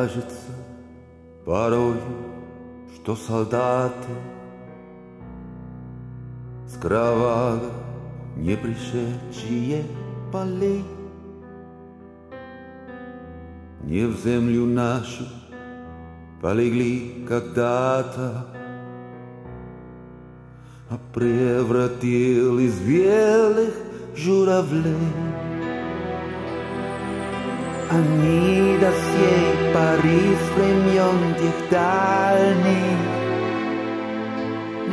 кажется порою, что солдаты с кровавых не пришедшие полей не в землю нашу полегли когда-то, а превратил из белых журавлей. Они до сей поры с времен тех дальних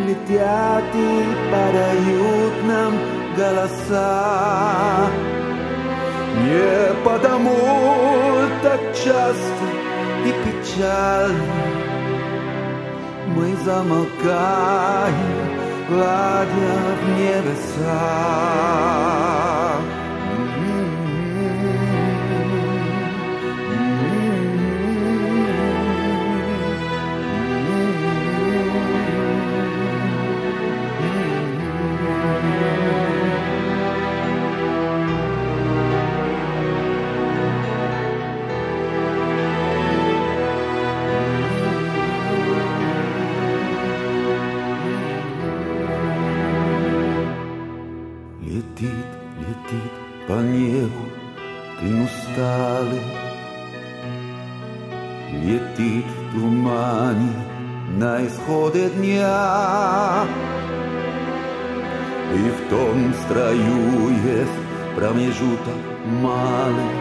летят и подают нам голоса. Не потому так часто и печально мы замолкаем, гладя в небеса. Летит, летит по небу ты усталый, летит в тумане на исходе дня. И в том строю есть промежуток малый.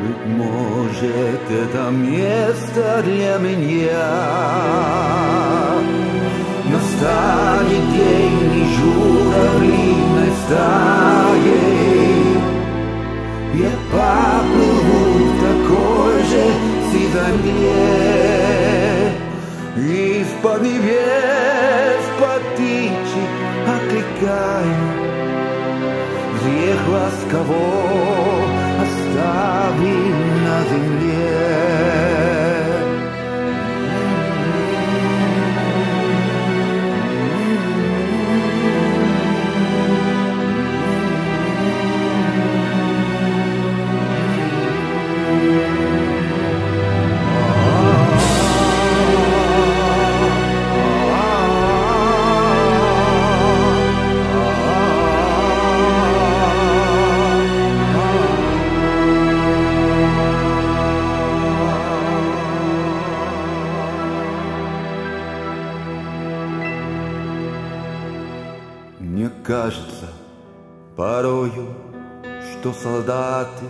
Быть может, это место для меня. Настанет день журавлиной стаи, я поплыву в такой же сизой мгле, из-под небес птичек окликаю, всех вас, кого оставил на земле. Мне кажется порою, что солдаты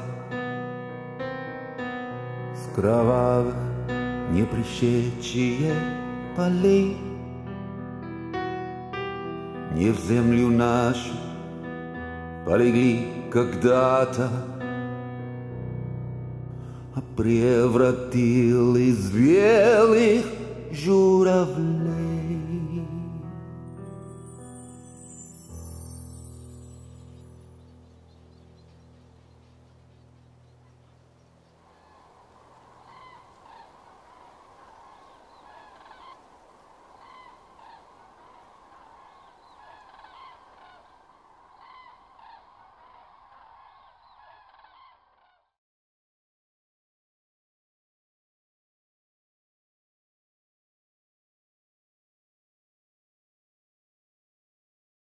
с кровавых не пришедшие полей не в землю нашу полегли когда-то, а превратил из белых